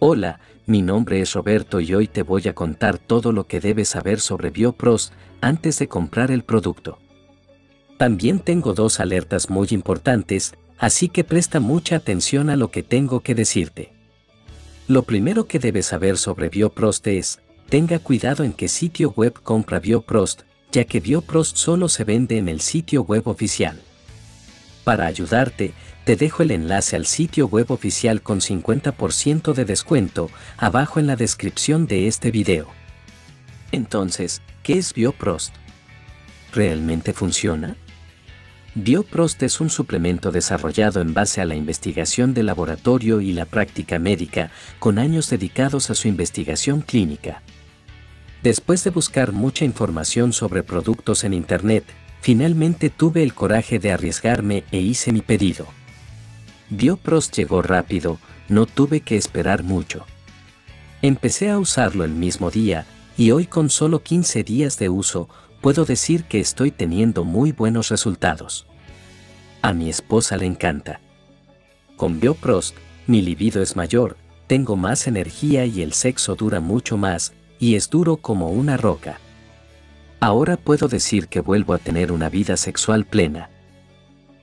Hola, mi nombre es Roberto y hoy te voy a contar todo lo que debes saber sobre BioProst antes de comprar el producto. También tengo dos alertas muy importantes, así que presta mucha atención a lo que tengo que decirte. Lo primero que debes saber sobre BioProst es, tenga cuidado en qué sitio web compra BioProst, ya que BioProst solo se vende en el sitio web oficial. Para ayudarte, te dejo el enlace al sitio web oficial con 50% de descuento abajo en la descripción de este video. Entonces, ¿qué es BioProst? ¿Realmente funciona? BioProst es un suplemento desarrollado en base a la investigación de laboratorio y la práctica médica, con años dedicados a su investigación clínica. Después de buscar mucha información sobre productos en Internet, finalmente tuve el coraje de arriesgarme e hice mi pedido. BioProst llegó rápido, no tuve que esperar mucho. Empecé a usarlo el mismo día, y hoy con solo 15 días de uso, puedo decir que estoy teniendo muy buenos resultados. A mi esposa le encanta. Con BioProst, mi libido es mayor, tengo más energía y el sexo dura mucho más, y es duro como una roca. Ahora puedo decir que vuelvo a tener una vida sexual plena.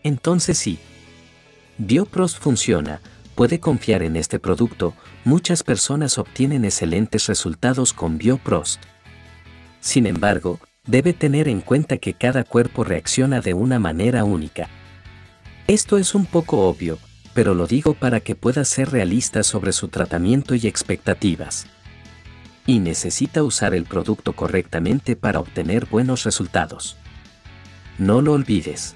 Entonces sí, BioProst funciona, puede confiar en este producto, muchas personas obtienen excelentes resultados con BioProst. Sin embargo, debe tener en cuenta que cada cuerpo reacciona de una manera única. Esto es un poco obvio, pero lo digo para que puedas ser realista sobre su tratamiento y expectativas. Y necesita usar el producto correctamente para obtener buenos resultados. No lo olvides.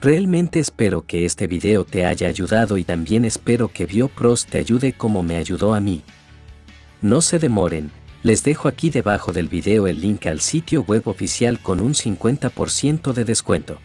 Realmente espero que este video te haya ayudado y también espero que BioProst te ayude como me ayudó a mí. No se demoren, les dejo aquí debajo del video el link al sitio web oficial con un 50% de descuento.